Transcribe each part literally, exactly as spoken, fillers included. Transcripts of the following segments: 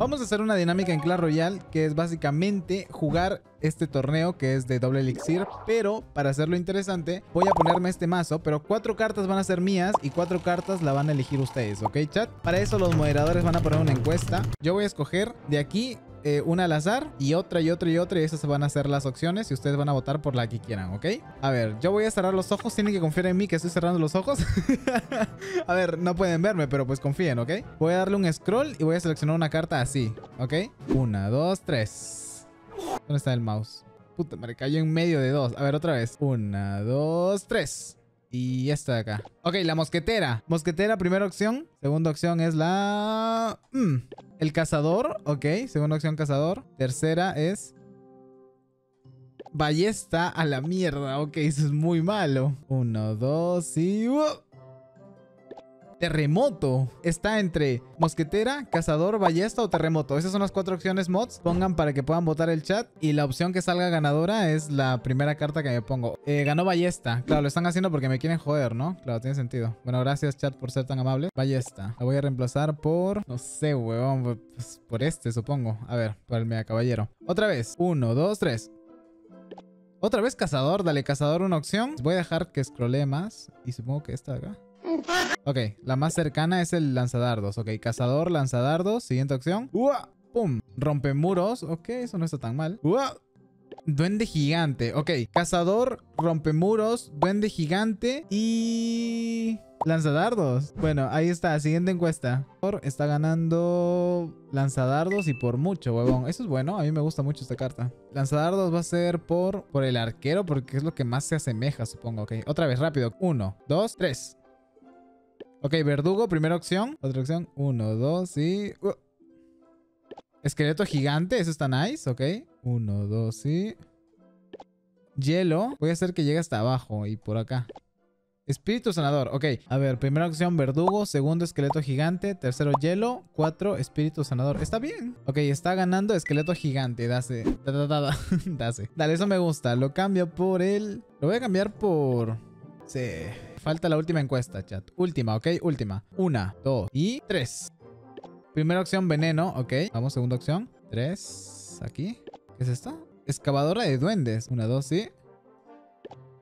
Vamos a hacer una dinámica en Clash Royale, que es básicamente jugar este torneo que es de doble elixir. Pero para hacerlo interesante voy a ponerme este mazo, pero cuatro cartas van a ser mías y cuatro cartas la van a elegir ustedes, ¿ok, chat? Para eso los moderadores van a poner una encuesta. Yo voy a escoger de aquí eh, una al azar y otra y otra y otra, y esas van a ser las opciones y ustedes van a votar por la que quieran, ¿ok? A ver, yo voy a cerrar los ojos. Tienen que confiar en mí que estoy cerrando los ojos. A ver, no pueden verme, pero pues confíen, ¿ok? Voy a darle un scroll y voy a seleccionar una carta así, ¿ok? Una, dos, tres. ¿Dónde está el mouse? Puta, me cayó en medio de dos. A ver, otra vez. Una, dos, tres. Y esta de acá. Ok, la mosquetera. Mosquetera, primera opción. Segunda opción es la... Mm. El cazador. Ok, segunda opción cazador. Tercera es... Ballesta a la mierda. Ok, eso es muy malo. Uno, dos y... ¡Oh! Terremoto. Está entre mosquetera, cazador, ballesta o terremoto. Esas son las cuatro opciones, mods. Pongan para que puedan votar el chat. Y la opción que salga ganadora es la primera carta que me pongo. Eh, ganó ballesta. Claro, lo están haciendo porque me quieren joder, ¿no? Claro, tiene sentido. Bueno, gracias, chat, por ser tan amable. Ballesta. La voy a reemplazar por... No sé, huevón. Pues por este, supongo. A ver, por el mega caballero. Otra vez. Uno, dos, tres. Otra vez cazador. Dale, cazador, una opción. Voy a dejar que scrolle más. Y supongo que esta de acá. Ok, la más cercana es el lanzadardos. Ok, cazador, lanzadardos. Siguiente opción. ¡Uah! ¡Pum! Rompemuros. Ok, eso no está tan mal. ¡Uah! Duende gigante. Ok, cazador, rompemuros, duende gigante y... lanzadardos. Bueno, ahí está. Siguiente encuesta. Está ganando lanzadardos y por mucho, huevón. Eso es bueno. A mí me gusta mucho esta carta. Lanzadardos va a ser por, por el arquero, porque es lo que más se asemeja, supongo. Ok, otra vez, rápido. Uno, dos, tres. Ok, verdugo, primera opción. Otra opción. Uno, dos y... Uh. Esqueleto gigante. Eso está nice. Ok. Uno, dos y... Hielo. Voy a hacer que llegue hasta abajo y por acá. Espíritu sanador. Ok. A ver, primera opción verdugo. Segundo esqueleto gigante. Tercero hielo. Cuatro espíritu sanador. Está bien. Ok, está ganando esqueleto gigante. Dase. Da, da, da, da. Dase. Dale, eso me gusta. Lo cambio por el... Lo voy a cambiar por... Sí... Falta la última encuesta, chat. Última, ¿ok? Última. Una, dos y tres. Primera opción, veneno. Ok. Vamos, segunda opción. Tres. Aquí. ¿Qué es esta? Excavadora de duendes. Una, dos y...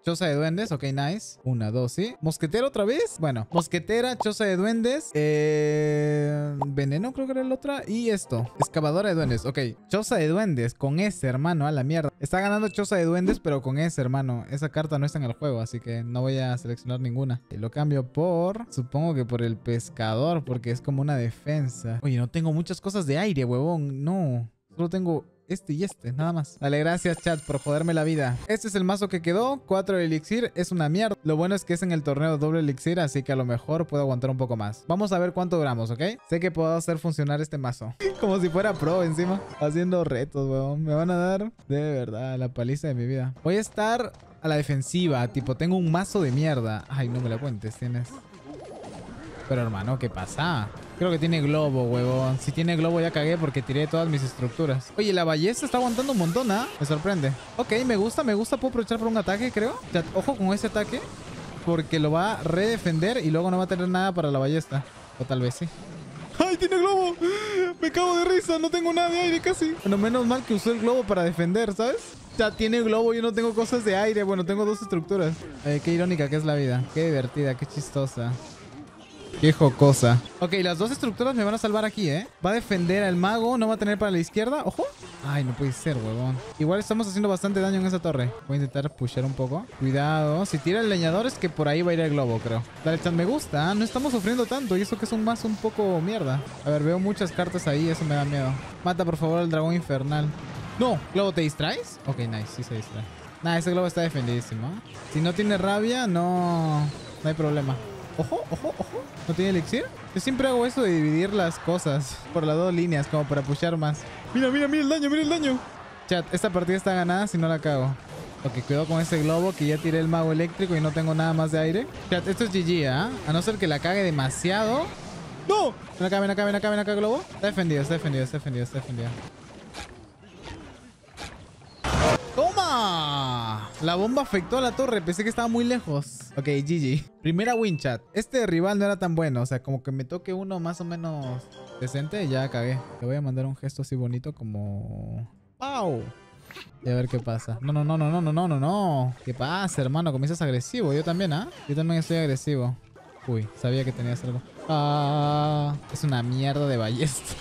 Choza de duendes. Ok, nice. Una, dos y... ¿Mosquetera otra vez? Bueno. Mosquetera, choza de duendes. Eh... Veneno creo que era la otra. Y esto. Excavadora de duendes. Ok. Choza de duendes. Con ese, hermano. A la mierda. Está ganando choza de duendes, pero con ese, hermano. Esa carta no está en el juego, así que no voy a seleccionar ninguna. Y lo cambio por... Supongo que por el pescador, porque es como una defensa. Oye, no tengo muchas cosas de aire, huevón. No. Solo tengo este y este, nada más. Dale, gracias, chat, por joderme la vida. Este es el mazo que quedó. Cuatro elixir. Es una mierda. Lo bueno es que es en el torneo doble elixir, así que a lo mejor puedo aguantar un poco más. Vamos a ver cuánto duramos, ¿ok? Sé que puedo hacer funcionar este mazo. Como si fuera pro encima. Haciendo retos, weón. Me van a dar de verdad la paliza de mi vida. Voy a estar a la defensiva. Tipo, tengo un mazo de mierda. Ay, no me la cuentes, tienes... Pero hermano, ¿qué pasa? Creo que tiene globo, huevón. Si tiene globo ya cagué porque tiré todas mis estructuras. Oye, la ballesta está aguantando un montón, ¿ah? ¿eh? Me sorprende. Ok, me gusta, me gusta. Puedo aprovechar por un ataque, creo. O sea, ojo con ese ataque, porque lo va a redefender y luego no va a tener nada para la ballesta. O tal vez sí. ¡Ay, tiene globo! Me cago de risa. No tengo nada de aire casi. Bueno, menos mal que usó el globo para defender, ¿sabes? Ya tiene globo, yo no tengo cosas de aire. Bueno, tengo dos estructuras. Eh, qué irónica que es la vida. Qué divertida, qué chistosa. Qué jocosa. Ok, las dos estructuras me van a salvar aquí, ¿eh? Va a defender al mago. No va a tener para la izquierda. ¡Ojo! Ay, no puede ser, huevón. Igual estamos haciendo bastante daño en esa torre. Voy a intentar pushar un poco. Cuidado. Si tira el leñador es que por ahí va a ir el globo, creo. Dale, chat, me gusta. No estamos sufriendo tanto. Y eso que es un mazo un poco mierda. A ver, veo muchas cartas ahí. Eso me da miedo. Mata, por favor, al dragón infernal. ¡No! ¿Globo, te distraes? Ok, nice. Sí se distrae. Nah, ese globo está defendidísimo. Si no tiene rabia, no... No hay problema. Ojo, ojo, ojo. ¿No tiene elixir? Yo siempre hago eso de dividir las cosas por las dos líneas, como para pushar más. Mira, mira, mira el daño, mira el daño. Chat, esta partida está ganada si no la cago. Ok, cuidado con ese globo que ya tiré el mago eléctrico y no tengo nada más de aire. Chat, esto es G G, ¿ah? ¿eh? A no ser que la cague demasiado. ¡No! Ven acá, ven acá, ven acá, ven acá, globo. Está defendido, está defendido, está defendido, está defendido. ¡Toma! La bomba afectó a la torre. Pensé que estaba muy lejos. Ok, G G. Primera win, chat. Este rival no era tan bueno. O sea, como que me toque uno más o menos... Decente, ya cagué. Te voy a mandar un gesto así bonito como... ¡Pau! Y a ver qué pasa. No, no, no, no, no, no, no, no, no. ¿Qué pasa, hermano? Comienzas agresivo. Yo también, ¿ah? ¿eh? Yo también estoy agresivo. Uy, sabía que tenías algo. Ah, es una mierda de ballesta.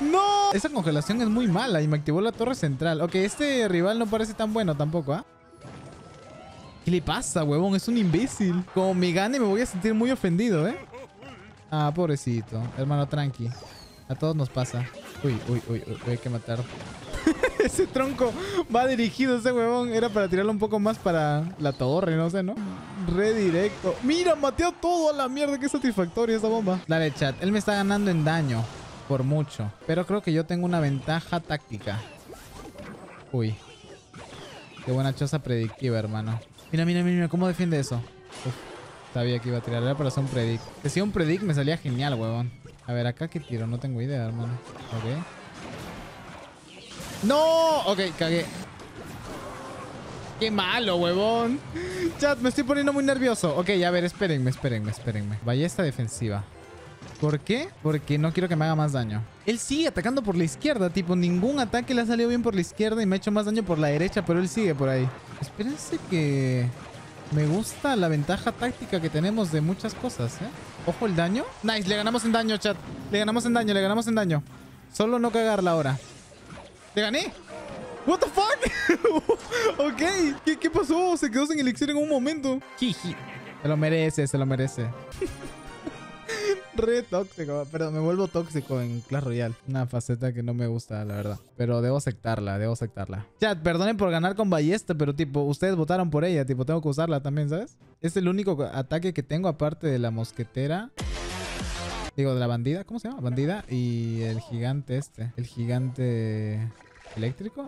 ¡No! Esa congelación es muy mala y me activó la torre central. Ok, este rival no parece tan bueno tampoco, ¿ah? ¿eh? ¿Qué le pasa, huevón? Es un imbécil. Como me gane me voy a sentir muy ofendido, ¿eh? Ah, pobrecito. Hermano, tranqui. A todos nos pasa. Uy, uy, uy, uy. Hay que matar. Ese tronco va dirigido, ese huevón. Era para tirarlo un poco más para la torre, no sé, ¿no? Redirecto. ¡Mira! Mateo todo a la mierda. ¡Qué satisfactoria esa bomba! Dale, chat. Él me está ganando en daño. Por mucho. Pero creo que yo tengo una ventaja táctica. Uy. Qué buena choza predictiva, hermano. Mira, mira, mira, mira. ¿Cómo defiende eso? Uf. Sabía que iba a tirar. Era para hacer un predict. Si hacía un predict me salía genial, huevón. A ver, ¿acá qué tiro? No tengo idea, hermano. Ok. ¡No! Ok, cagué. ¡Qué malo, huevón! Chat, me estoy poniendo muy nervioso. Ok, a ver, espérenme, espérenme, espérenme. Ballesta defensiva. ¿Por qué? Porque no quiero que me haga más daño. Él sigue atacando por la izquierda. Tipo, ningún ataque le ha salido bien por la izquierda y me ha hecho más daño por la derecha, pero él sigue por ahí. Espérense que... me gusta la ventaja táctica que tenemos de muchas cosas, ¿eh? Ojo el daño. Nice, le ganamos en daño, chat. Le ganamos en daño, le ganamos en daño. Solo no cagarla ahora. ¡Te gané! ¡What the fuck! Ok, ¿Qué, ¿qué pasó? Se quedó sin elixir en un momento. Jiji. Se lo merece, se lo merece. Re tóxico. Perdón, me vuelvo tóxico en Clash Royale. Una faceta que no me gusta, la verdad. Pero debo aceptarla, debo aceptarla. Chat, perdonen por ganar con ballesta, pero tipo, ustedes votaron por ella. Tipo, tengo que usarla también, ¿sabes? Es el único ataque que tengo aparte de la mosquetera. Digo, de la bandida, ¿cómo se llama? Bandida y el gigante este. El gigante eléctrico.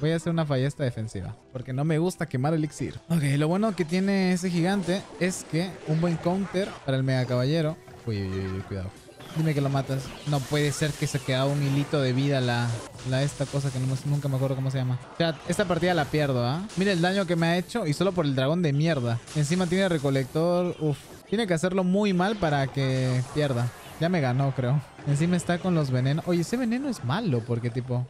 Voy a hacer una ballesta defensiva, porque no me gusta quemar elixir. Ok, lo bueno que tiene ese gigante es que un buen counter para el mega caballero. Uy, uy, uy, uy, cuidado. Dime que lo matas. No puede ser que se quedaba un hilito de vida la, la esta cosa que no, nunca me acuerdo cómo se llama. Chat, esta partida la pierdo, ¿ah? ¿eh? Mira el daño que me ha hecho y solo por el dragón de mierda. Encima tiene recolector, uff. Tiene que hacerlo muy mal para que pierda. Ya me ganó, creo. Encima está con los venenos. Oye, ese veneno es malo porque, tipo...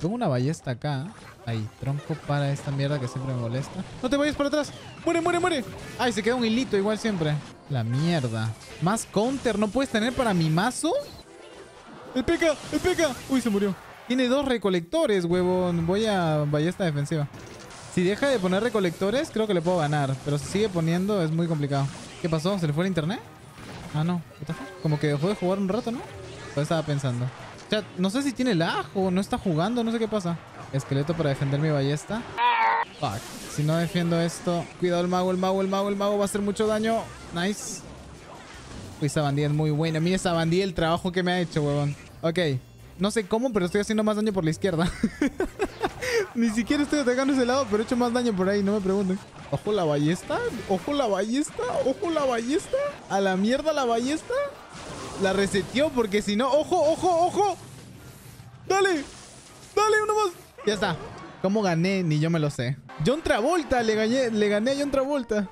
tengo una ballesta acá. Ahí, tronco para esta mierda que siempre me molesta. ¡No te vayas para atrás! ¡Muere, muere, muere! ¡Ay, se queda un hilito igual siempre! La mierda. ¿Más counter no puedes tener para mi mazo? ¡El peca! ¡El peca! ¡Uy, se murió! Tiene dos recolectores, huevón. Voy a ballesta defensiva. Si deja de poner recolectores, creo que le puedo ganar. Pero si sigue poniendo, es muy complicado. ¿Qué pasó? ¿Se le fue el internet? Ah, no. Como que dejó de jugar un rato, ¿no? Pues estaba pensando. Chat, no sé si tiene lag o no está jugando. No sé qué pasa. Esqueleto para defender mi ballesta. Fuck. Si no defiendo esto... cuidado el mago, el mago, el mago, el mago. Va a hacer mucho daño. Nice. Uy, esa bandida es muy buena. Mira esa bandida, el trabajo que me ha hecho, huevón. Ok. No sé cómo, pero estoy haciendo más daño por la izquierda. Ni siquiera estoy atacando ese lado, pero he hecho más daño por ahí. No me pregunten. Ojo la ballesta, ojo la ballesta, ojo la ballesta. A la mierda la ballesta. La reseteó porque si no... ¡Ojo, ojo, ojo! ¡Dale! ¡Dale, uno más! Ya está. ¿Cómo gané? Ni yo me lo sé. John Travolta, le gané, le gané a John Travolta.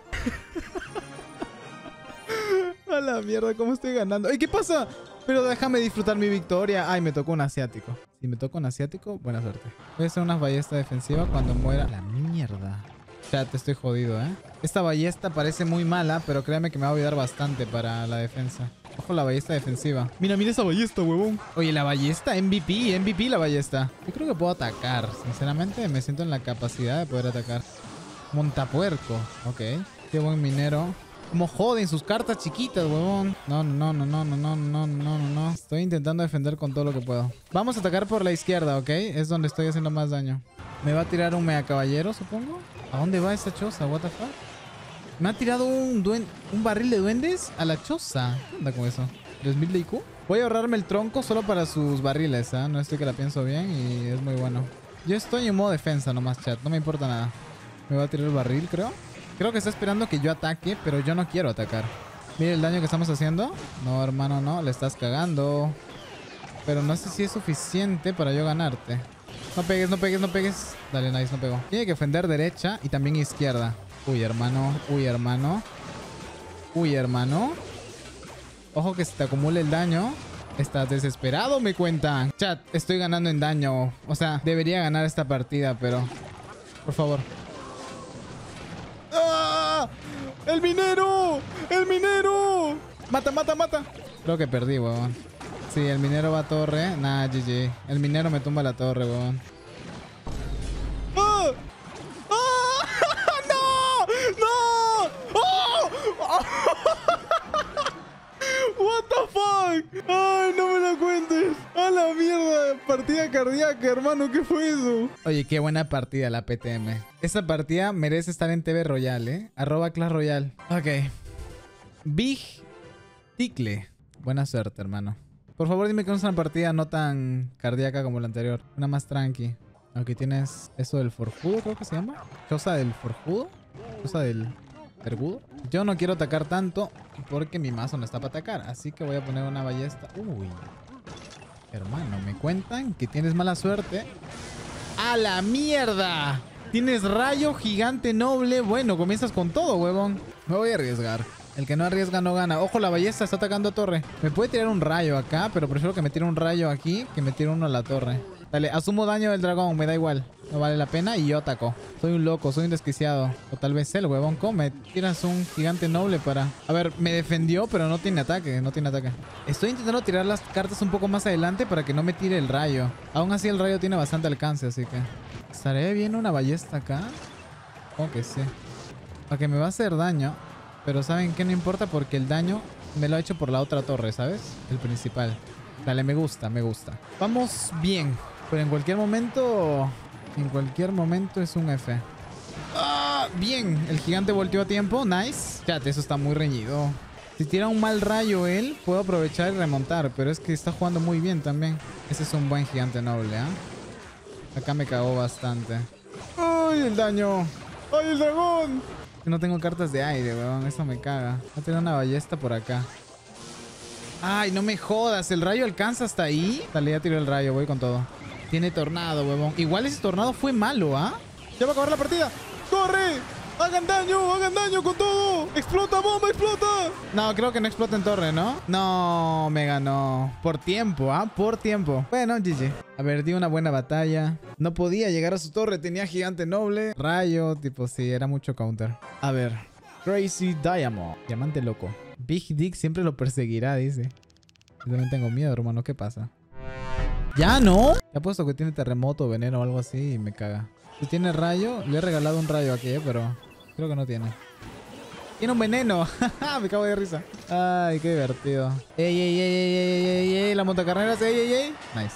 A la mierda, ¿cómo estoy ganando? ¡Ey, qué pasa! Pero déjame disfrutar mi victoria. Ay, me tocó un asiático. Si me toca un asiático, buena suerte. Voy a hacer unas ballestas defensivas cuando muera. La mierda. Chat, estoy jodido, ¿eh? Esta ballesta parece muy mala, pero créame que me va a ayudar bastante para la defensa. Ojo la ballesta defensiva. Mira, mira esa ballesta, huevón. Oye, la ballesta, M V P, M V P la ballesta. Yo creo que puedo atacar. Sinceramente, me siento en la capacidad de poder atacar. Montapuerco. Ok. Qué buen minero. Como joden sus cartas chiquitas, huevón. No, no, no, no, no, no, no, no, no. Estoy intentando defender con todo lo que puedo. Vamos a atacar por la izquierda, ¿ok? Es donde estoy haciendo más daño. Me va a tirar un mega caballero, supongo. ¿A dónde va esa choza? ¿What the fuck? Me ha tirado un, un barril de duendes a la choza. ¿Qué onda con eso? ¿tres mil de I Q? Voy a ahorrarme el tronco solo para sus barriles, ¿ah? ¿eh? No estoy que la pienso bien y es muy bueno. Yo estoy en modo defensa nomás, chat. No me importa nada. Me va a tirar el barril, creo. Creo que está esperando que yo ataque, pero yo no quiero atacar. Mira el daño que estamos haciendo. No, hermano, no. Le estás cagando. Pero no sé si es suficiente para yo ganarte. No pegues, no pegues, no pegues. Dale, nice, no pegó. Tiene que ofender derecha y también izquierda. Uy, hermano. Uy, hermano. Uy, hermano. Ojo que se te acumule el daño. Estás desesperado, me cuentan. Chat, estoy ganando en daño. O sea, debería ganar esta partida, pero... Por favor. ¡Ah! ¡El minero! ¡El minero! ¡Mata, mata, mata! Creo que perdí, huevón. Sí, el minero va a torre. Nah, G G. El minero me tumba la torre, huevón. ¡Ah! ¡Ah! ¡No! ¡No! ¡Oh! ¡What the fuck! ¡Ay, no me lo cuentes! ¡A la mierda! Partida cardíaca, hermano. ¿Qué fue eso? Oye, qué buena partida la P T M. Esta partida merece estar en T V Royale, ¿eh? Arroba Clash Royale. Ok. Big Ticle. Buena suerte, hermano. Por favor, dime que no es una partida no tan cardíaca como la anterior. Una más tranqui. Aquí tienes eso del forjudo, creo que se llama. Cosa del forjudo. Cosa del... Ergudo. Yo no quiero atacar tanto porque mi mazo no está para atacar, así que voy a poner una ballesta. Uy, hermano, me cuentan que tienes mala suerte. ¡A la mierda! Tienes rayo gigante noble. Bueno, comienzas con todo, huevón. Me voy a arriesgar. El que no arriesga no gana. Ojo, la ballesta está atacando a torre. Me puede tirar un rayo acá, pero prefiero que me tire un rayo aquí que me tire uno a la torre. Dale, asumo daño del dragón, me da igual. No vale la pena y yo ataco. Soy un loco, soy un desquiciado. O tal vez el huevón come. Tiras un gigante noble para... A ver, me defendió, pero no tiene ataque, no tiene ataque. Estoy intentando tirar las cartas un poco más adelante para que no me tire el rayo. Aún así el rayo tiene bastante alcance, así que... ¿Estaré bien una ballesta acá? Supongo que sí. Aunque me va a hacer daño. Pero ¿saben qué? No importa porque el daño me lo ha hecho por la otra torre, ¿sabes? El principal. Dale, me gusta, me gusta. Vamos bien. Pero en cualquier momento... En cualquier momento es un F. ¡Ah! Bien. El gigante volteó a tiempo. Nice. Chat, eso está muy reñido. Si tira un mal rayo él, puedo aprovechar y remontar. Pero es que está jugando muy bien también. Ese es un buen gigante noble, ¿ah? ¿eh? Acá me cagó bastante. ¡Ay, el daño! ¡Ay, el dragón! No tengo cartas de aire, weón. Eso me caga. Va a tener una ballesta por acá. ¡Ay, no me jodas! ¿El rayo alcanza hasta ahí? Dale, ya tiró el rayo. Voy con todo. Tiene tornado, huevón. Igual ese tornado fue malo, ¿ah? ¿eh? Ya va a acabar la partida. ¡Corre! ¡Hagan daño! ¡Hagan daño con todo! ¡Explota, bomba! ¡Explota! No, creo que no explota en torre, ¿no? No, me ganó. Por tiempo, ¿ah? ¿eh? Por tiempo. Bueno, G G. A ver, di una buena batalla. No podía llegar a su torre. Tenía gigante noble. Rayo, tipo, sí. Era mucho counter. A ver. Crazy Diamond. Diamante loco. Big Dick siempre lo perseguirá, dice. Yo también tengo miedo, hermano. ¿Qué pasa? ¡Ya no! Te apuesto que tiene terremoto, veneno o algo así y me caga. Si tiene rayo, le he regalado un rayo aquí, eh, pero creo que no tiene. ¡Tiene un veneno! Me cago de risa. Ay, qué divertido. ¡Ey, ey, ey, ey, ey, ey, ey! La montacarreras, ey, ey, ey. Nice.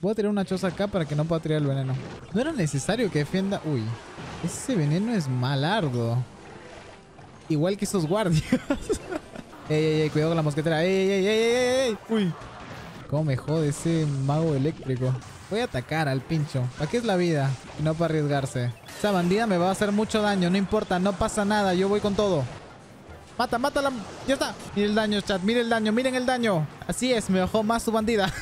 Voy a tirar una choza acá para que no pueda tirar el veneno. No era necesario que defienda... Uy, ese veneno es malardo. Igual que esos guardias. ¡Ey, ey, ey! Cuidado con la mosquetera. ¡Ey, ey, ey, ey, ey, ey! ¡Uy! Cómo me jode ese mago eléctrico. Voy a atacar al pincho. ¿Para qué es la vida? Y no para arriesgarse. Esa bandida me va a hacer mucho daño. No importa, no pasa nada. Yo voy con todo. Mata, mátala. Ya está. Mira el daño, chat. Mira el daño. Miren el daño. Así es. Me bajó más su bandida.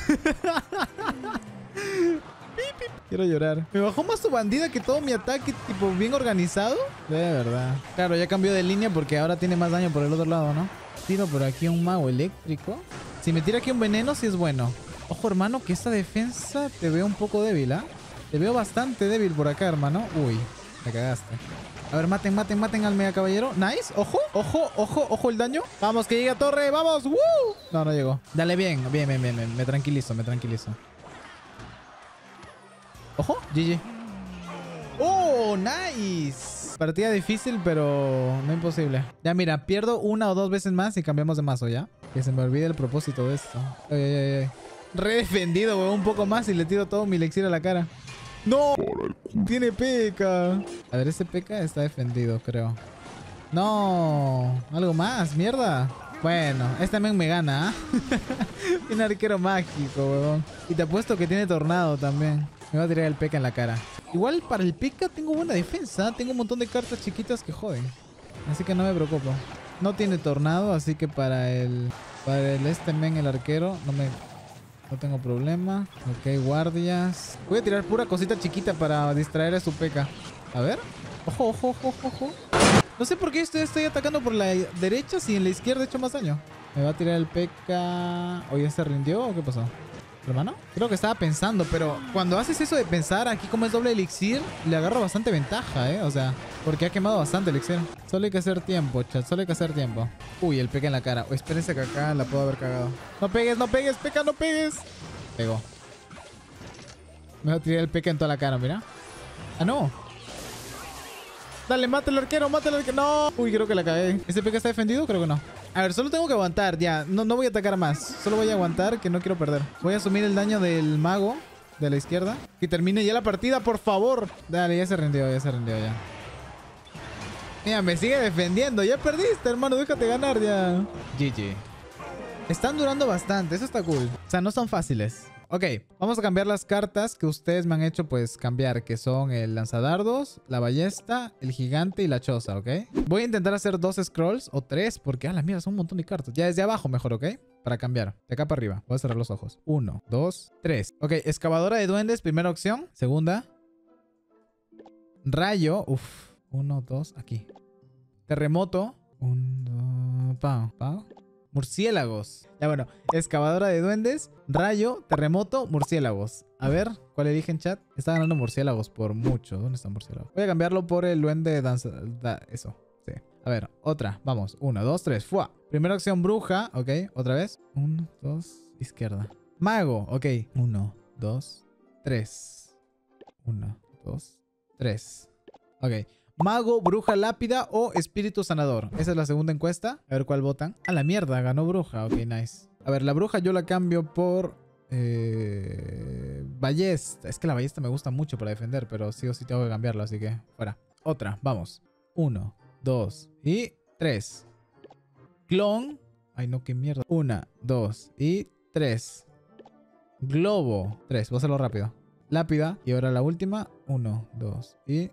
Quiero llorar. Me bajó más su bandida que todo mi ataque. Tipo, bien organizado. De verdad. Claro, ya cambió de línea porque ahora tiene más daño por el otro lado, ¿no? Tiro por aquí un mago eléctrico. Si me tira aquí un veneno, sí es bueno. Ojo, hermano, que esta defensa te veo un poco débil, ¿ah? ¿eh? Te veo bastante débil por acá, hermano. Uy, me cagaste. A ver, maten, maten, maten al mega caballero. Nice. Ojo, ojo, ojo, ojo el daño. Vamos, que llegue a torre. Vamos. ¡Woo! No, no llegó. Dale, bien, bien, bien, bien, bien. Me tranquilizo, me tranquilizo. Ojo, G G. ¡Oh, nice! Partida difícil, pero no imposible. Ya, mira, pierdo una o dos veces más y cambiamos de mazo, ¿ya? Que se me olvide el propósito de esto. Ay, ay, ay. Redefendido, weón, un poco más y le tiro todo mi elixir a la cara. ¡No! Tiene P K. A ver, ese P K está defendido, creo. ¡No! Algo más, mierda. Bueno, este también me gana, ¿eh? Tiene arquero mágico, weón. Y te apuesto que tiene tornado también. Me va a tirar el P K en la cara. Igual para el P K tengo buena defensa. Tengo un montón de cartas chiquitas que joden. Así que no me preocupo. No tiene tornado, así que para el... Para el este men, el arquero, no me... No tengo problema. Ok, guardias. Voy a tirar pura cosita chiquita para distraer a su peca. A ver. Ojo, ojo, ojo, ojo. No sé por qué estoy, estoy atacando por la derecha si en la izquierda he hecho más daño. Me va a tirar el P K. ¿Oye, se rindió o qué pasó? ¿Hermano? Creo que estaba pensando, pero cuando haces eso de pensar, aquí como es doble elixir, le agarro bastante ventaja, ¿eh? O sea, porque ha quemado bastante elixir. Solo hay que hacer tiempo, chat. Solo hay que hacer tiempo. Uy, el P K en la cara. Oh, espérense que acá la puedo haber cagado. No pegues, no pegues, P K, no pegues. Pegó. Me va a tirar el P K en toda la cara, mira. Ah, no. Dale, mátalo al arquero, mátalo al arquero. No. Uy, creo que la cagué. ¿Ese P K está defendido? Creo que no. A ver, solo tengo que aguantar, ya. No, no voy a atacar más. Solo voy a aguantar, que no quiero perder. Voy a asumir el daño del mago de la izquierda. Que termine ya la partida, por favor. Dale, ya se rindió, ya se rindió, ya. Mira, me sigue defendiendo. Ya perdiste, hermano. Déjate ganar, ya. G G. Están durando bastante. Eso está cool. O sea, no son fáciles. Ok, vamos a cambiar las cartas que ustedes me han hecho pues cambiar, que son el lanzadardos, la ballesta, el gigante y la choza, ¿ok? Voy a intentar hacer dos scrolls o tres, porque a la mierda son un montón de cartas. Ya desde abajo mejor, ¿ok? Para cambiar, de acá para arriba. Voy a cerrar los ojos. Uno, dos, tres. Ok, excavadora de duendes, primera opción. Segunda. Rayo, uff. Uno, dos, aquí. Terremoto. Un, dos, pam, pam. Murciélagos. Ya bueno, excavadora de duendes, rayo, terremoto, murciélagos. A ver, ¿cuál eligen, chat? Está ganando murciélagos por mucho. ¿Dónde está murciélago? Voy a cambiarlo por el duende de danza. Da, eso, sí. A ver, otra. Vamos, uno, dos, tres, fuá. Primera acción, bruja. Ok, otra vez. Uno, dos, izquierda. Mago, ok. Uno, dos, tres. Uno, dos, tres. Ok. Mago, bruja, lápida o espíritu sanador. Esa es la segunda encuesta. A ver cuál votan. A la mierda, ganó bruja. Ok, nice. A ver, la bruja yo la cambio por... Eh, ballesta. Es que la ballesta me gusta mucho para defender, pero sí o sí tengo que cambiarlo, así que... Fuera. Otra, vamos. Uno, dos y tres. Clon. Ay, no, qué mierda. Una, dos y tres. Globo. Tres, voy a hacerlo rápido. Lápida. Y ahora la última. Uno, dos y...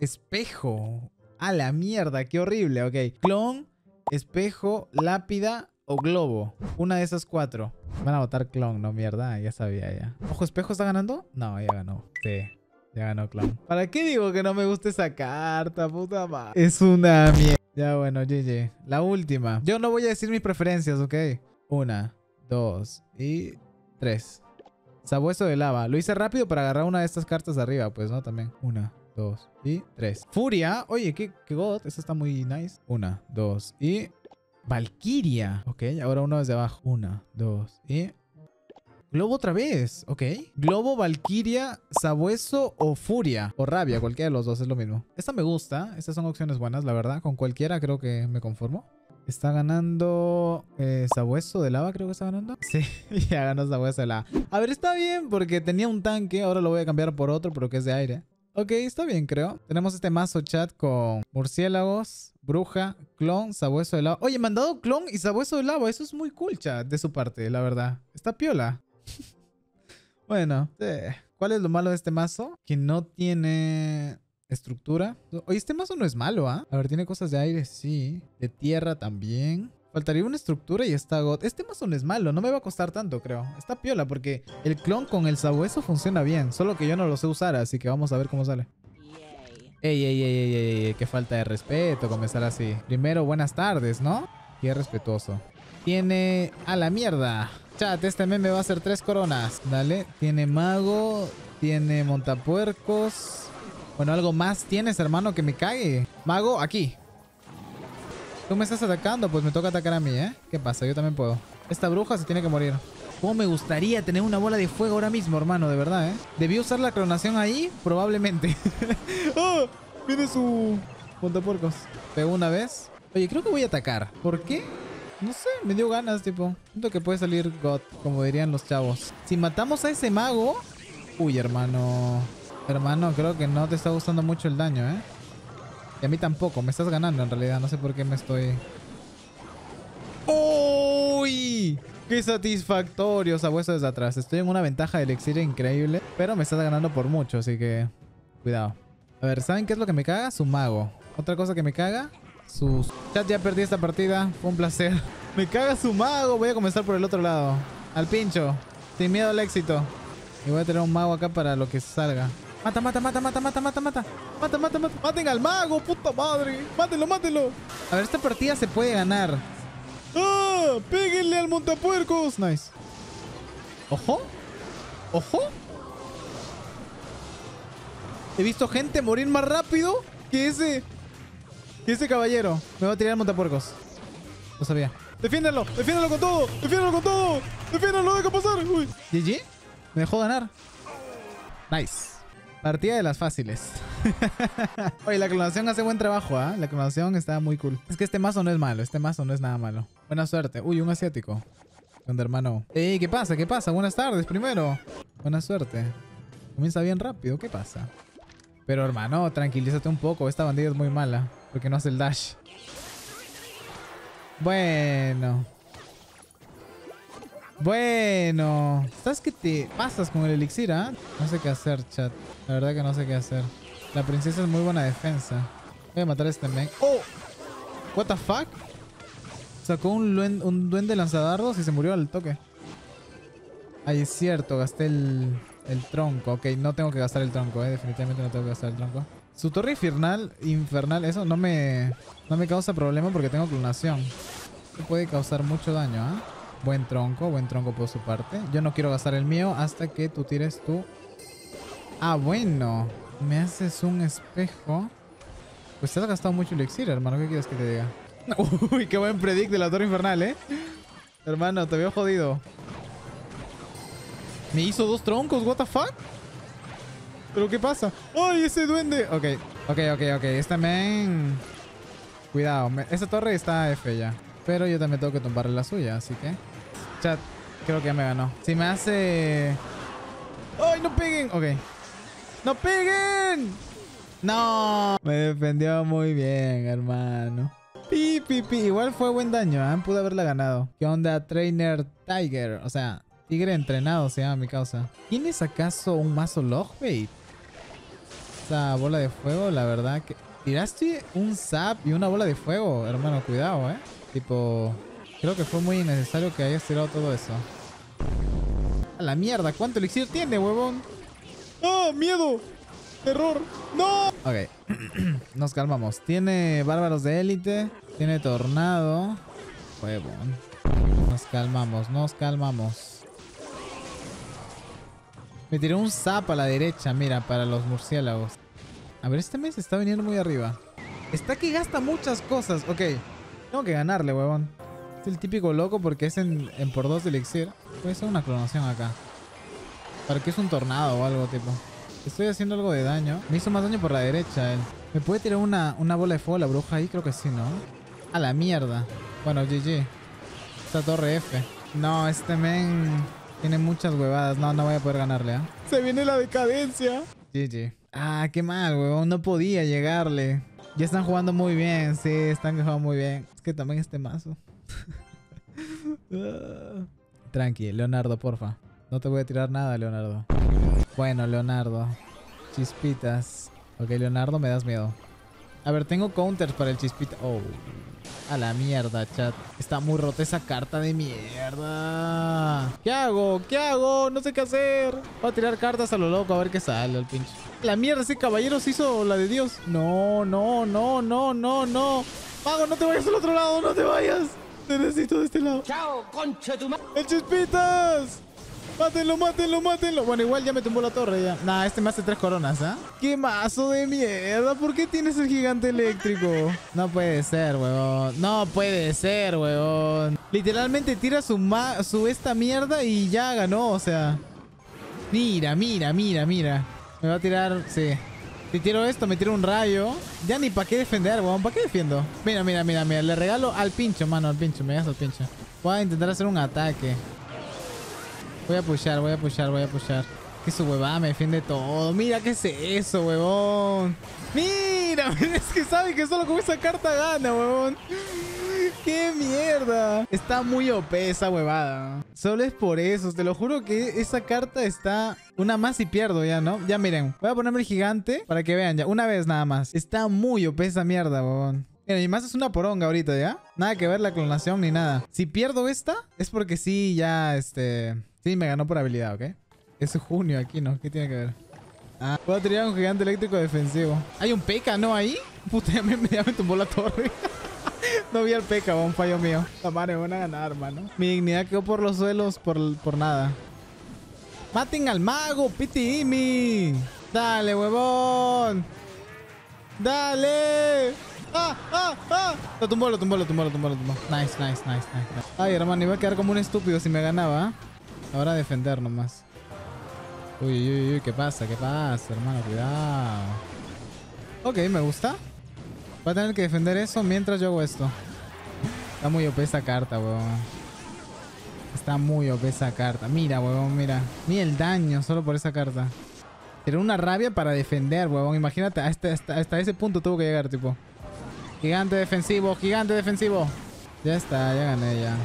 Espejo. A la mierda, qué horrible. Ok. Clon, espejo, lápida o globo. Una de esas cuatro. Van a votar clon, no mierda. Ya sabía ya. Ojo, espejo está ganando. No, ya ganó. Sí, ya ganó clon. ¿Para qué digo que no me gusta esa carta? Puta madre. Es una mierda. Ya bueno, G G. La última. Yo no voy a decir mis preferencias, ok. Una, dos y tres. Sabueso de lava. Lo hice rápido para agarrar una de estas cartas de arriba, pues, ¿no? También. Una. Dos y tres. Furia. Oye, qué, qué god. Esta está muy nice. Una, dos y... Valquiria. Ok, ahora uno desde abajo. Una, dos y... Globo otra vez. Ok. Globo, valquiria, sabueso o furia. O rabia. Cualquiera de los dos es lo mismo. Esta me gusta. Estas son opciones buenas, la verdad. Con cualquiera creo que me conformo. Está ganando... Eh, sabueso de lava creo que está ganando. Sí, ya ganó sabueso de lava. A ver, está bien porque tenía un tanque. Ahora lo voy a cambiar por otro, pero que es de aire. Ok, está bien, creo. Tenemos este mazo, chat, con murciélagos, bruja, clon, sabueso de lava. Oye, me han dado clon y sabueso de lava. Eso es muy cool, chat, de su parte, la verdad. Está piola. Bueno, eh. ¿Cuál es lo malo de este mazo? Que no tiene estructura. Oye, este mazo no es malo, ¿ah? ¿eh? A ver, tiene cosas de aire, sí. De tierra también. Faltaría una estructura y está got. Este mazo no es malo, no me va a costar tanto, creo. Está piola porque el clon con el sabueso funciona bien. Solo que yo no lo sé usar, así que vamos a ver cómo sale. Ey, ey, ey, ey, ey, ey. Qué falta de respeto comenzar así. Primero, buenas tardes, ¿no? Qué respetuoso. Tiene... A la mierda. Chat, este meme va a ser tres coronas. Dale. Tiene mago. Tiene montapuercos. Bueno, algo más tienes, hermano, que me cague. Mago, aquí. Tú me estás atacando, pues me toca atacar a mí, ¿eh? ¿Qué pasa? Yo también puedo. Esta bruja se tiene que morir. ¿Cómo me gustaría tener una bola de fuego ahora mismo, hermano? De verdad, ¿eh? ¿Debí usar la clonación ahí? Probablemente. ¡Oh! Viene su... Puntapuercos. Pegó una vez. Oye, creo que voy a atacar. ¿Por qué? No sé, me dio ganas, tipo. Siento que puede salir God, como dirían los chavos. Si matamos a ese mago... Uy, hermano... Hermano, creo que no te está gustando mucho el daño, ¿eh? Y a mí tampoco, me estás ganando en realidad. No sé por qué me estoy... ¡Uy! ¡Qué satisfactorio! Sabueso desde atrás. Estoy en una ventaja de elixir increíble. Pero me estás ganando por mucho, así que... Cuidado. A ver, ¿saben qué es lo que me caga? Su mago. Otra cosa que me caga... Sus... Chat, ya perdí esta partida. Fue un placer. ¡Me caga su mago! Voy a comenzar por el otro lado. Al pincho. Sin miedo al éxito. Y voy a tener un mago acá para lo que salga. Mata, mata, mata, mata, mata, mata, mata. Mata, mata, mata. Maten al mago, puta madre. Mátenlo, mátenlo. A ver, esta partida se puede ganar. ¡Ah! ¡Péguenle al montapuercos! Nice. ¡Ojo! ¡Ojo! He visto gente morir más rápido que ese... Que ese caballero. Me va a tirar el montapuercos. Lo sabía. ¡Defiéndalo! ¡Defiéndalo con todo! ¡Defiéndalo con todo! ¡Defiéndalo! ¡Deja pasar! Uy. G G. Me dejó ganar. Nice. Partida de las fáciles. Oye, la clonación hace buen trabajo, ¿ah? ¿eh? La clonación está muy cool. Es que este mazo no es malo. Este mazo no es nada malo. Buena suerte. Uy, un asiático. Donde hermano. Ey, ¿qué pasa? ¿Qué pasa? Buenas tardes primero. Buena suerte. Comienza bien rápido. ¿Qué pasa? Pero hermano, tranquilízate un poco. Esta bandida es muy mala. Porque no hace el dash. Bueno. Bueno. ¿Sabes qué te pasas con el elixir, ah? ¿eh? No sé qué hacer, chat. La verdad que no sé qué hacer. La princesa es muy buena defensa. Voy a matar a este men. ¡Oh! ¿What the fuck? Sacó un, luen, un duende lanzadardos y se murió al toque. Ay, es cierto. Gasté el, el tronco. Ok, no tengo que gastar el tronco, eh. Definitivamente no tengo que gastar el tronco. Su torre infernal, infernal, eso no me, no me causa problema porque tengo clonación. Eso puede causar mucho daño, ¿ah? ¿eh? Buen tronco, buen tronco por su parte. Yo no quiero gastar el mío hasta que tú tires tu... Ah, bueno. Me haces un espejo. Pues te has gastado mucho elixir, hermano. ¿Qué quieres que te diga? Uy, qué buen predict de la torre infernal, ¿eh? Hermano, te veo jodido. Me hizo dos troncos, what the fuck? ¿Pero qué pasa? ¡Ay, ese duende! Ok, ok, ok, ok. Este men... Cuidado, me... esa torre está F ya. Pero yo también tengo que tumbarle la suya, así que... Chat, creo que ya me ganó. Si me hace... ¡Ay, no peguen! Ok. ¡No peguen! ¡No! Me defendió muy bien, hermano. Pi, pi, pi. Igual fue buen daño, ¿eh? Pude haberla ganado. ¿Qué onda, Trainer Tiger? O sea, tigre entrenado se llama mi causa. ¿Tienes acaso un mazo logbait? Esa bola de fuego, la verdad que... Tiraste un zap y una bola de fuego, hermano. Cuidado, ¿eh? Tipo, creo que fue muy innecesario que hayas tirado todo eso. A la mierda, ¿cuánto elixir tiene, huevón? ¡Ah, miedo! ¡Terror! ¡No! Ok, nos calmamos. Tiene bárbaros de élite, tiene tornado. Huevón. Nos calmamos, nos calmamos. Me tiró un zap a la derecha, mira, para los murciélagos. A ver, este mes está viniendo muy arriba. Está que gasta muchas cosas, ok. Tengo que ganarle, huevón. Es el típico loco porque es en, en por dos de elixir. Puede ser una clonación acá. Para que es un tornado o algo, tipo. Estoy haciendo algo de daño. Me hizo más daño por la derecha, él. ¿Me puede tirar una, una bola de fuego la bruja ahí? Creo que sí, ¿no? A la mierda. Bueno, G G. Esta torre F. No, este men tiene muchas huevadas. No, no voy a poder ganarle, ¿eh? Se viene la decadencia. G G. Ah, qué mal, huevón. No podía llegarle. Ya están jugando muy bien, sí, están jugando muy bien. Es que también este mazo. Tranqui, Leonardo, porfa. No te voy a tirar nada, Leonardo. Bueno, Leonardo. Chispitas. Ok, Leonardo, me das miedo. A ver, tengo counters para el chispita. Oh, a la mierda, chat. Está muy rota esa carta de mierda. ¿Qué hago? ¿Qué hago? No sé qué hacer. Voy a tirar cartas a lo loco a ver qué sale el pinche. La mierda, ese caballero se hizo la de Dios. No, no, no, no, no, no. Mago, no te vayas al otro lado, no te vayas. Te necesito de este lado. Chao, concha tu madre. ¡El chispitas! ¡Mátenlo, mátenlo, mátenlo! Bueno, igual ya me tumbó la torre ya. Nah, este me hace tres coronas, ¿ah? ¿eh? ¡Qué mazo de mierda! ¿Por qué tienes el gigante eléctrico? No puede ser, huevón. No puede ser, huevón. Literalmente tira su, ma su esta mierda y ya ganó, o sea. Mira, mira, mira, mira. Me va a tirar, sí. Si tiro esto, me tiro un rayo. Ya ni para qué defender, huevón. ¿Para qué defiendo? Mira, mira, mira, mira. Le regalo al pincho, mano, al pincho. Me das al pincho. Voy a intentar hacer un ataque. Voy a pushar, voy a pushar, voy a pushar. Que su huevada me defiende todo. Mira, ¿qué es eso, huevón? Mira, es que sabe que solo con esa carta gana, huevón. ¡Qué mierda! Está muy O P esa huevada. Solo es por eso. Te lo juro que esa carta está... Una más y pierdo ya, ¿no? Ya miren. Voy a ponerme el gigante para que vean ya. Una vez nada más. Está muy O P esa mierda, huevón. Mira, mi mazo es una poronga ahorita, ¿ya? Nada que ver la clonación ni nada. Si pierdo esta, es porque sí, ya, este... Sí, me ganó por habilidad, ¿ok? Es junio aquí, ¿no? ¿Qué tiene que ver? Ah, puedo tirar un gigante eléctrico defensivo. ¿Hay un P K, no? ¿Ahí? Puta, ya me, ya me tumbó la torre. No vi al P, un fallo mío. La madre, van a ganar, hermano. Mi dignidad quedó por los suelos por, por nada. ¡Maten al mago, Piti Imi! ¡Dale, huevón! ¡Dale! ¡Ah, ah, ah! Lo tumbó, lo tumbó, lo tumbó, lo tumbó, lo tumbó. Nice, nice, nice, nice. Ay, hermano, iba a quedar como un estúpido si me ganaba. Ahora a defender nomás. Uy, uy, uy, ¿qué pasa? ¿Qué pasa, hermano? Cuidado. Ok, me gusta. Voy a tener que defender eso mientras yo hago esto. Está muy O P esa carta, huevón. Está muy O P esa carta. Mira, huevón, mira. Mira el daño solo por esa carta. Tiene una rabia para defender, huevón. Imagínate, hasta, hasta, hasta ese punto tuvo que llegar, tipo. Gigante defensivo, gigante defensivo. Ya está, ya gané, ya.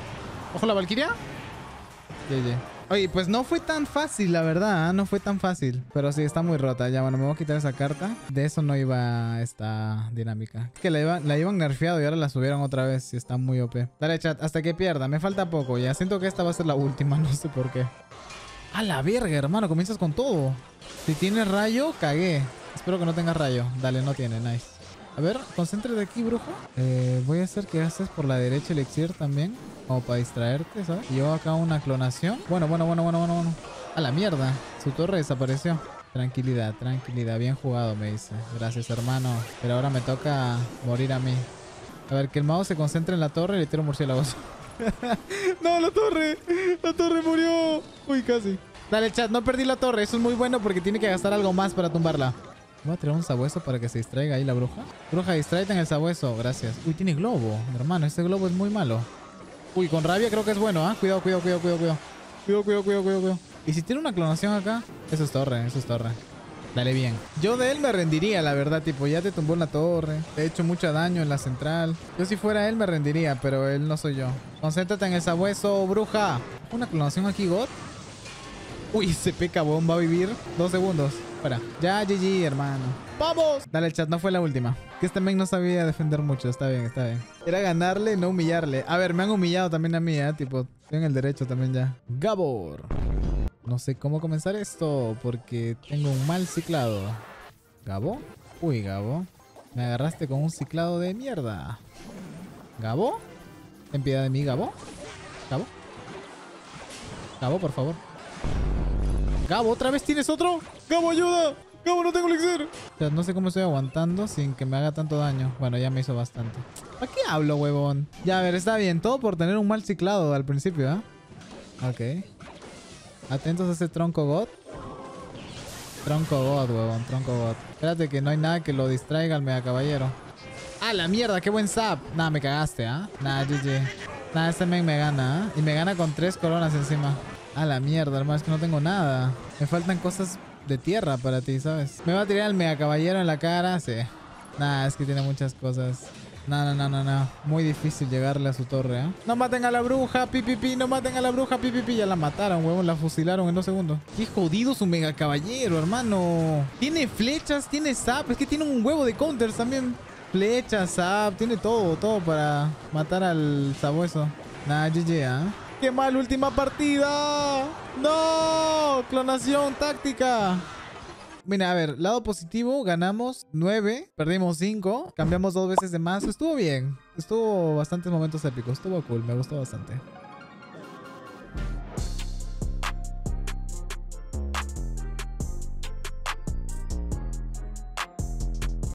Ojo la Valquiria. Yeah, yeah. Oye, pues no fue tan fácil, la verdad, ¿eh? No fue tan fácil. Pero sí, está muy rota. Ya, bueno, me voy a quitar esa carta. De eso no iba esta dinámica. Es que la, iba, la iban nerfeado y ahora la subieron otra vez. Y está muy O P. Dale, chat, hasta que pierda. Me falta poco ya. Siento que esta va a ser la última, no sé por qué. ¡A la verga, hermano! Comienzas con todo. Si tienes rayo, cagué. Espero que no tengas rayo. Dale, no tiene, nice. A ver, concéntrate aquí, brujo. Eh, voy a hacer que haces por la derecha elixir también. Como para distraerte, ¿sabes? Y yo acá una clonación. Bueno, bueno, bueno, bueno, bueno, bueno. A la mierda. Su torre desapareció. Tranquilidad, tranquilidad. Bien jugado, me dice. Gracias, hermano. Pero ahora me toca morir a mí. A ver, que el mago se concentre en la torre y le tiro murciélagos. ¡No, la torre! ¡La torre murió! Uy, casi. Dale, chat, no perdí la torre. Eso es muy bueno porque tiene que gastar algo más para tumbarla. Voy a tirar un sabueso para que se distraiga ahí la bruja. Bruja, distráete en el sabueso. Gracias. Uy, tiene globo. Hermano, este globo es muy malo. Uy, con rabia creo que es bueno, ¿ah? ¿Eh? Cuidado, cuidado, cuidado, cuidado, cuidado. Cuidado, cuidado, cuidado, cuidado, cuidado. Y si tiene una clonación acá. Eso es torre, eso es torre. Dale bien. Yo de él me rendiría, la verdad, tipo, ya te tumbó en la torre. Te he hecho mucho daño en la central. Yo si fuera él me rendiría, pero él no soy yo. Concéntrate en el sabueso, bruja. Una clonación aquí, God. Uy, ese pecabón va a vivir dos segundos. Fuera. Ya, G G, hermano. ¡Vamos! Dale, chat, no fue la última. Que este men no sabía defender mucho. Está bien, está bien. Era ganarle, no humillarle. A ver, me han humillado también a mí, ¿eh? Tipo, tengo el derecho también ya. Gabor. No sé cómo comenzar esto porque tengo un mal ciclado. ¿Gabo? Uy, Gabo. Me agarraste con un ciclado de mierda. ¿Gabo? Ten piedad de mí, Gabo. ¿Gabo? Gabo, por favor. Gabo, ¿otra vez tienes otro? ¡Gabo, ayuda! ¡Gabo, no tengo elixir! O sea, no sé cómo estoy aguantando sin que me haga tanto daño. Bueno, ya me hizo bastante. ¿Para qué hablo, huevón? Ya, a ver, está bien. Todo por tener un mal ciclado al principio, ¿eh? Ok. Atentos a ese tronco god. Tronco god, huevón. Tronco god. Espérate que no hay nada que lo distraiga al mega caballero. ¡Ah, la mierda! ¡Qué buen zap! Nah, me cagaste, ¿ah? ¿eh? Nah, G G. Nah, este men me gana, ¿eh? Y me gana con tres coronas encima. A la mierda, hermano, es que no tengo nada. Me faltan cosas de tierra para ti, ¿sabes? Me va a tirar el mega caballero en la cara, sí. Nah, es que tiene muchas cosas. No, no, no, no, no. Muy difícil llegarle a su torre, ¿eh? No maten a la bruja, pipipi, no maten a la bruja, pipipi. Ya la mataron, huevón, la fusilaron en dos segundos. Qué jodido su mega caballero, hermano. Tiene flechas, tiene zap. Es que tiene un huevo de counters también. Flechas, zap, tiene todo, todo para matar al sabueso. Nah, G G, ¿eh? ¡Qué mal! ¡Última partida! ¡No! ¡Clonación táctica! Mira, a ver. Lado positivo, ganamos nueve. Perdimos cinco. Cambiamos dos veces de mazo. Estuvo bien. Estuvo bastantes momentos épicos. Estuvo cool. Me gustó bastante.